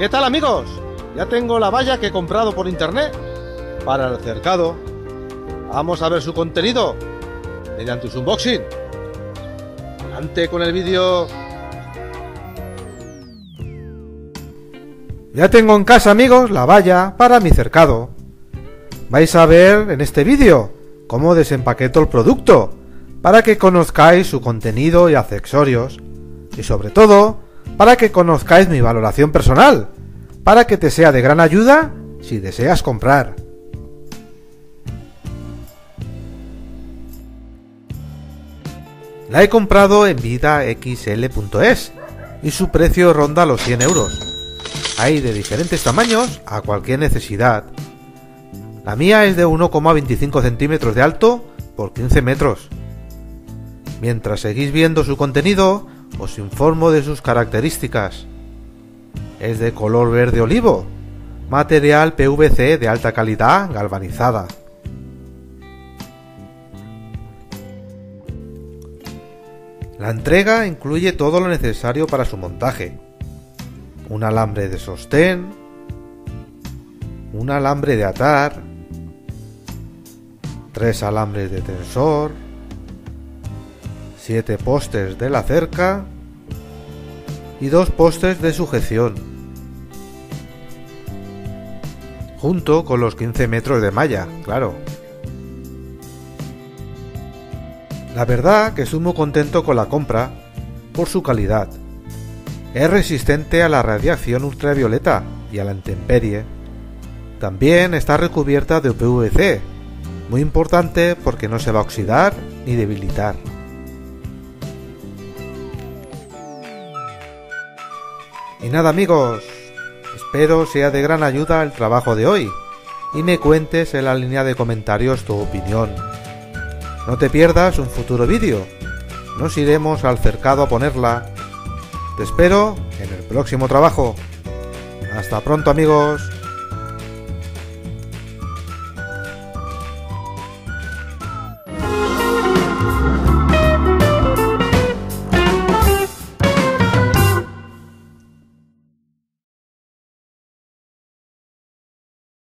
¿Qué tal, amigos? Ya tengo la valla que he comprado por internet para el cercado. Vamos a ver su contenido mediante su unboxing. Adelante con el vídeo. Ya tengo en casa, amigos, la valla para mi cercado. Vais a ver en este vídeo cómo desempaqueto el producto para que conozcáis su contenido y accesorios, y sobre todo para que conozcáis mi valoración personal, para que te sea de gran ayuda si deseas comprar. La he comprado en VidaXL.es y su precio ronda los 100 euros. Hay de diferentes tamaños a cualquier necesidad. La mía es de 1,25 centímetros de alto por 15 metros. Mientras seguís viendo su contenido, os informo de sus características. Es de color verde olivo, material PVC de alta calidad galvanizada. La entrega incluye todo lo necesario para su montaje. Un alambre de sostén, un alambre de atar, 3 alambres de tensor, 7 postes de la cerca y 2 postes de sujeción, junto con los 15 metros de malla, claro. La verdad que estoy muy contento con la compra por su calidad. Es resistente a la radiación ultravioleta y a la intemperie. También está recubierta de PVC, muy importante porque no se va a oxidar ni debilitar. Y nada, amigos, espero sea de gran ayuda el trabajo de hoy y me cuentes en la línea de comentarios tu opinión. No te pierdas un futuro vídeo, nos iremos al cercado a ponerla. Te espero en el próximo trabajo. Hasta pronto, amigos.